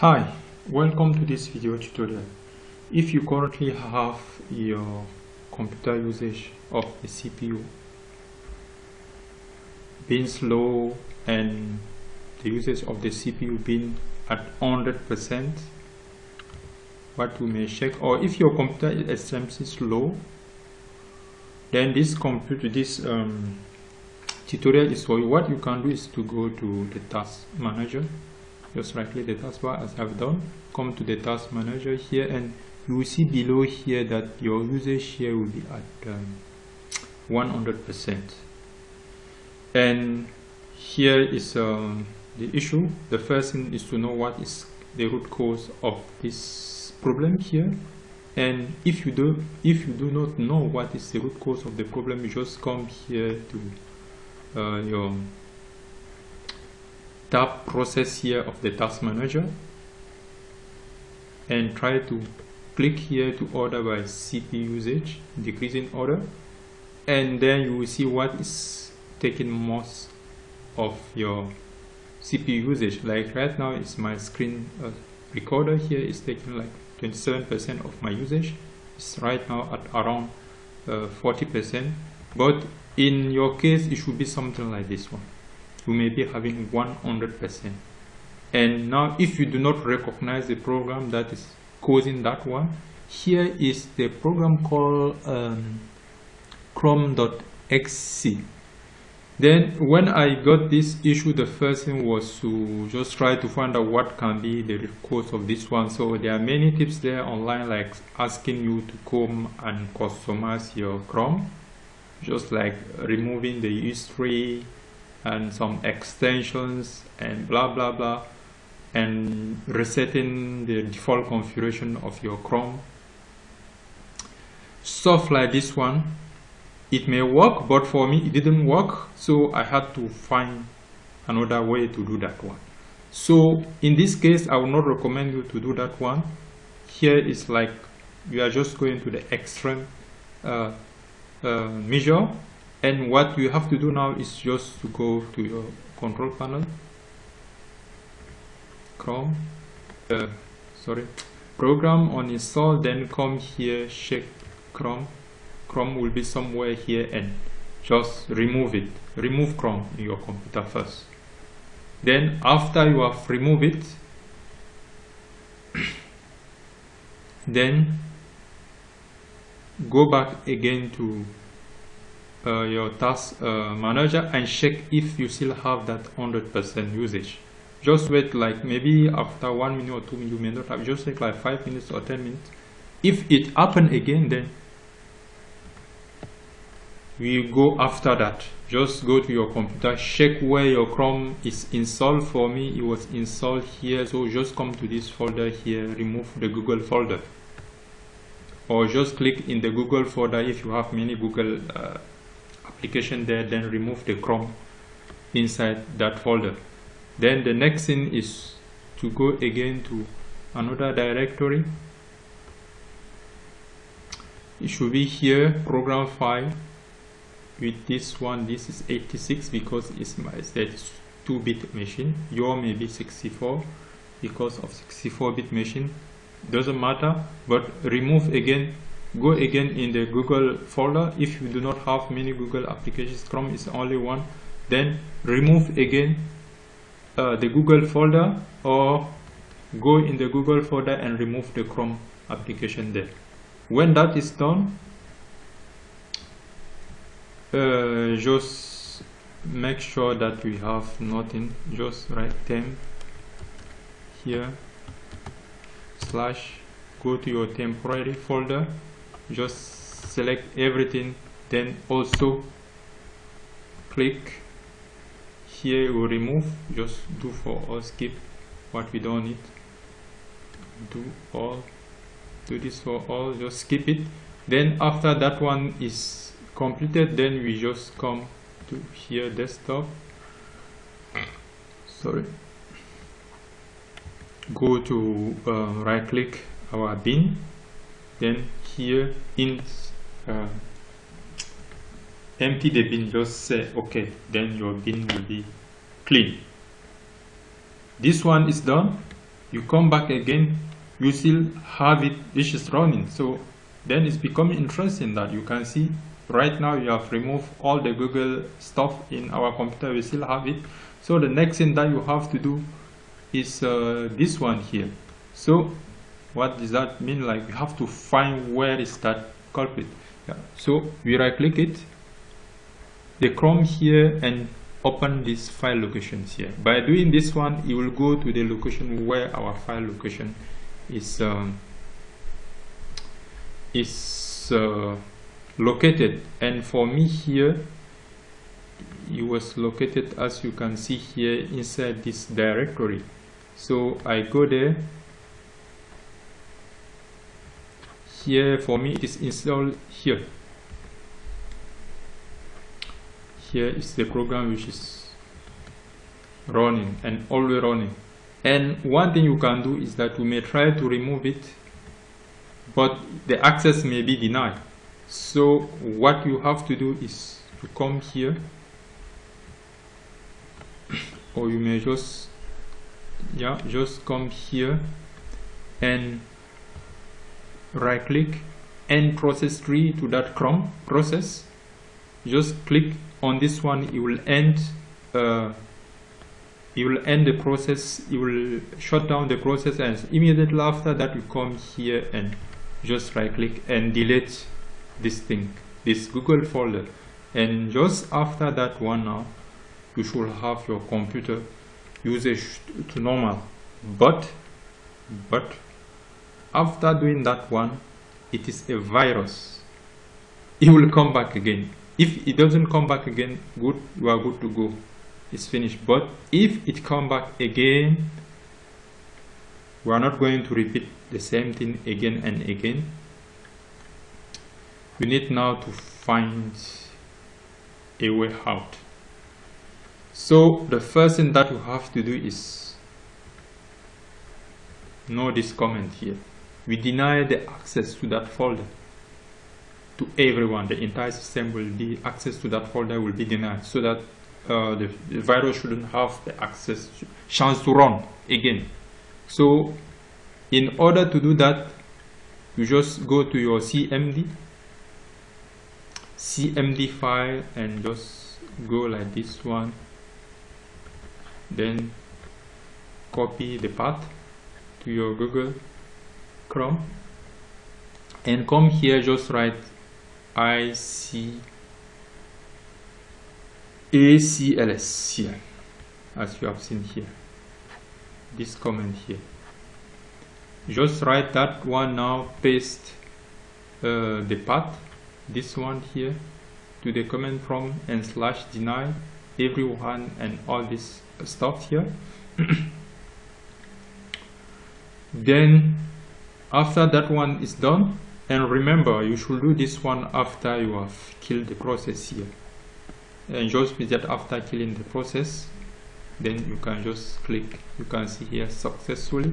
Hi, welcome to this video tutorial. If you currently have your computer usage of the CPU being slow and the usage of the CPU being at 100%, what you may check, or if your computer is extremely slow, then this tutorial is for you. What you can do is to go to the task manager. Just right click the taskbar as I've done, come to the task manager here, and you will see below here that your usage here will be at 100%. And here is the issue. The first thing is to know what is the root cause of this problem here. And if you do not know what is the root cause of the problem, you just come here to your tab process here of the task manager and try to click here to order by CPU usage, decreasing order, and then you will see what is taking most of your CPU usage. Like right now, it's my screen recorder here is taking like 27% of my usage. It's right now at around 40%, but in your case it should be something like this one. You may be having 100%, and now if you do not recognize the program that is causing that one, here is the program called Chrome.exe. then when I got this issue, the first thing was to just try to find out what can be the root cause of this one. So there are many tips there online, like asking you to come and customize your Chrome, just like removing the history and some extensions and blah blah blah, and resetting the default configuration of your Chrome, stuff like this one. It may work, but for me it didn't work, so I had to find another way to do that one. So in this case, I would not recommend you to do that one. Here is like you are just going to the extreme measure. And what you have to do now is just to go to your control panel, program on install, then come here, check Chrome. Chrome will be somewhere here, and just remove it. Remove Chrome in your computer first. Then after you have removed it, then go back again to your task manager and check if you still have that 100% usage. Just wait like maybe after 1 minute or 2 minutes, you may not have, just take like 5 minutes or 10 minutes. If it happen again, then we go after that. Just go to your computer, check where your Chrome is installed. For me, it was installed here, so just come to this folder here, remove the Google folder, or just click in the Google folder if you have many Google application there, then remove the Chrome inside that folder. Then the next thing is to go again to another directory. It should be here, program file. With this one, this is 86 because it's my 32-bit machine. Your may be 64 because of 64-bit machine. Doesn't matter, but remove again. Go again in the Google folder. If you do not have many Google applications, Chrome is only one, then remove again the Google folder, or go in the Google folder and remove the Chrome application there. When that is done, just make sure that we have nothing. Just write temp here, / go to your temporary folder, just select everything, then also click here, we remove, just do for all, skip what we don't need, do all, do this for all, just skip it. Then after that one is completed, then we just come to here, desktop, go to right click our bin, then here in empty the bin, just say okay, then your bin will be clean. This one is done. you come back again, you still have it, which is running. So then it's becoming interesting that you can see right now you have removed all the Google stuff in our computer, we still have it. So the next thing that you have to do is this one here. So what does that mean? Like, you have to find where is that culprit. Yeah. So we right click it, the Chrome here, and open these file locations here. By doing this one, you will go to the location where our file location is located. And for me here, it was located, as you can see here, inside this directory. So I go there. Here for me it is installed here. Here is the program which is running and always running. And one thing you can do is that you may try to remove it, but the access may be denied. So what you have to do is to come here, or you may just come here and right click, end process tree to that Chrome process. Just click on this one, you will end the process, you will shut down the process, and immediately after that you come here and just right click and delete this thing, this Google folder. And just after that one, now you should have your computer usage to normal. But after doing that one, it is a virus. It will come back again. If it doesn't come back again, good, you are good to go. It's finished. But if it comes back again, we are not going to repeat the same thing again and again. We need now to find a way out. So the first thing that you have to do is know this comment here. We deny the access to that folder to everyone. The entire system will be access to that folder will be denied, so that the virus shouldn't have the access chance to run again. So in order to do that, you just go to your CMD file and just go like this one, then copy the path to your Google Chrome and come here, just write icacls here, as you have seen here, this comment here. Just write that one now, paste the path, this one here, to the comment from and slash deny everyone and all this stuff here. Then after that one is done, and remember, you should do this one after you have killed the process here. And just with that, after killing the process, then you can just click, you can see here, successfully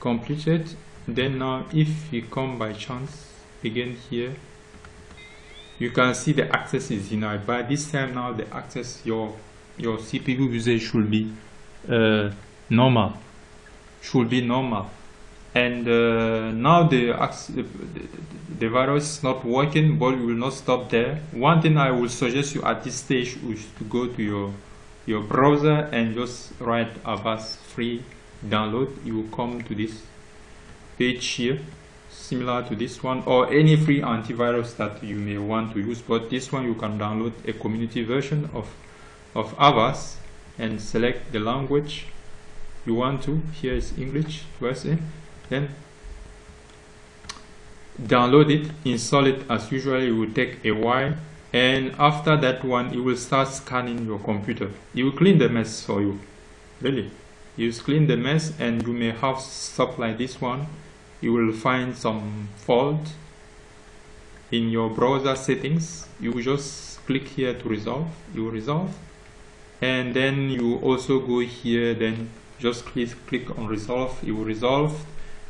completed. Then now if you come by chance again here, you can see the access is denied. By this time now, the access, your CPU usage should be normal, should be normal. And now the virus is not working, but you will not stop there. One thing I will suggest you at this stage is to go to your browser and just write Avast free download. You will come to this page here, similar to this one, or any free antivirus that you may want to use. But this one, you can download a community version of Avast and select the language you want to. Here is English USA. Then download it, install it. As usual, it will take a while, and after that one, it will start scanning your computer. It will clean the mess for you. Really, you clean the mess, and you may have stuff like this one. You will find some fault in your browser settings. You will just click here to resolve. You will resolve, and then you also go here. Then just click on resolve. You will resolve.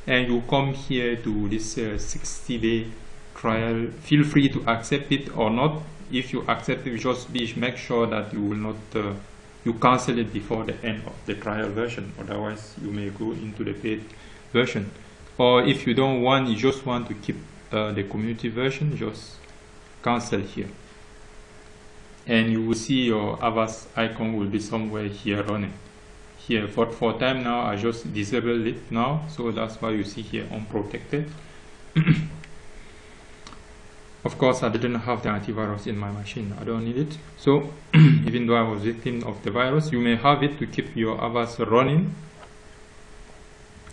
And you come here to this 60-day trial. Feel free to accept it or not. If you accept it, just make sure that you will not you cancel it before the end of the trial version, otherwise you may go into the paid version. Or if you don't want, you just want to keep the community version, just cancel here, and you will see your Avast icon will be somewhere here running here. But for time now, I just disable it now, so that's why you see here unprotected. Of course, I didn't have the antivirus in my machine, I don't need it. So even though I was victim of the virus, you may have it to keep your Avast running.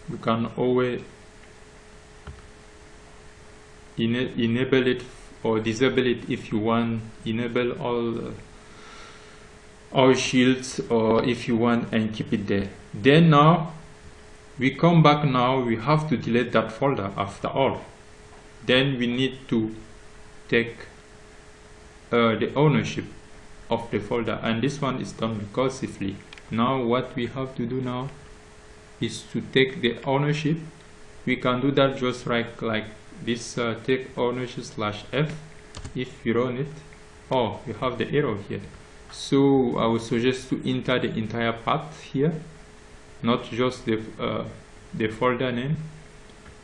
You can always enable it or disable it if you want. Enable all shields, or if you want, and keep it there. Then now we come back, now we have to delete that folder after all. Then we need to take the ownership of the folder, and this one is done recursively. Now what we have to do now is to take the ownership. We can do that just right like this, take ownership /f. if you run it, oh, you have the arrow here, so I would suggest to enter the entire path here, not just the folder name.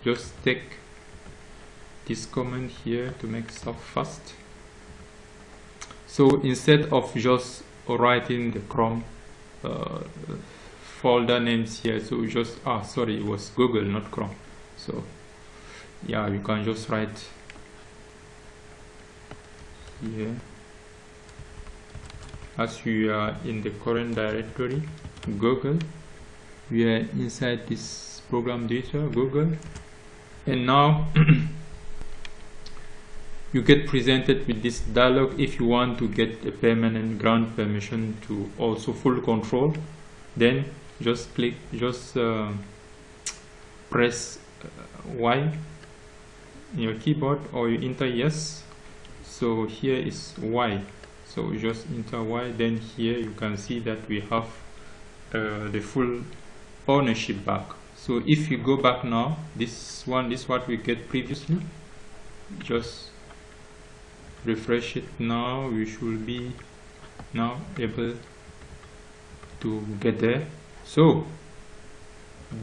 Just take this command here to make stuff fast. So instead of just writing the Chrome folder names here, so just sorry, it was Google, not Chrome. So yeah, you can just write here as you are in the current directory Google. We are inside this program editor Google, and now you get presented with this dialog. If you want to get a permanent grant permission to also full control, then just click, just press Y in your keyboard, or you enter yes. So here is Y, so you just enter Y. Then here you can see that we have the full ownership back. So if you go back now, this one, this is what we get previously. Just refresh it now, we should be now able to get there. So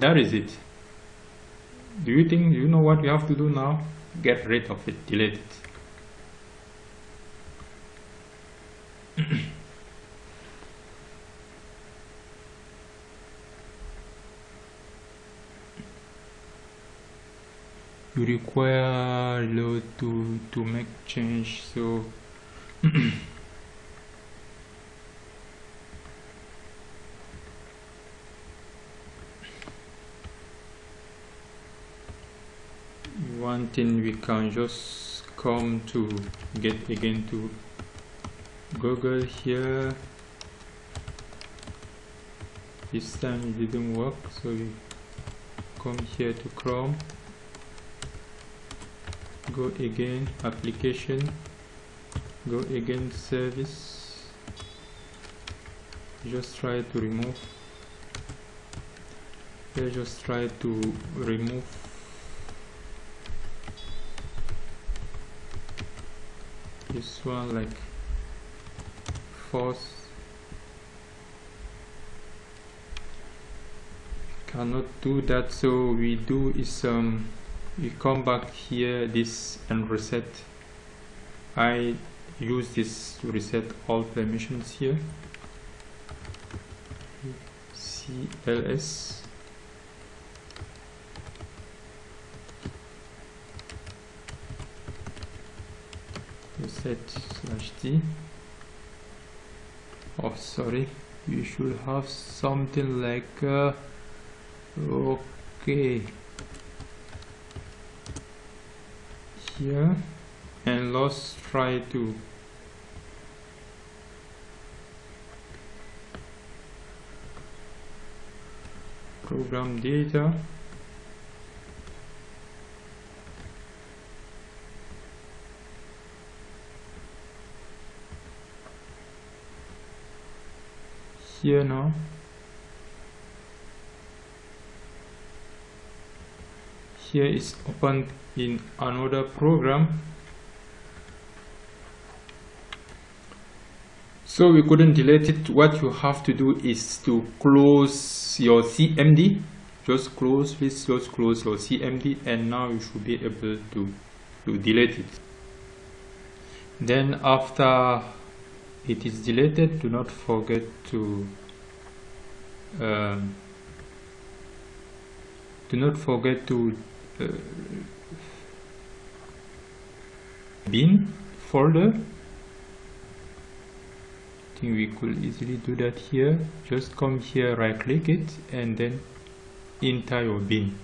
that is it. Do you know what you have to do now? Get rid of it, delete it. You require load to make change, so one thing we can just come to get again to Google here. This time it didn't work, so we come here to Chrome, go again application, go again service, just try to remove. Let's just try to remove this one, like force. Cannot do that, so we do is we come back here this and reset. I use this to reset all permissions here. CLS reset /t. Oh sorry, we should have something like okay here, and let's try to program data. Here now, here is opened in another program. So we couldn't delete it. What you have to do is to close your CMD. Just close this, just close your CMD, and now you should be able to delete it. Then after it is deleted, do not forget to bin folder. We could easily do that here. Just come here, right click it, and then enter your bin.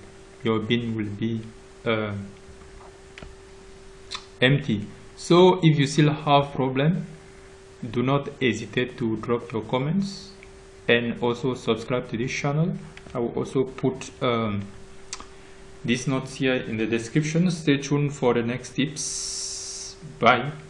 Your bin will be empty. So if you still have problem, do not hesitate to drop your comments, and also subscribe to this channel. I will also put these notes here in the description. Stay tuned for the next tips. Bye.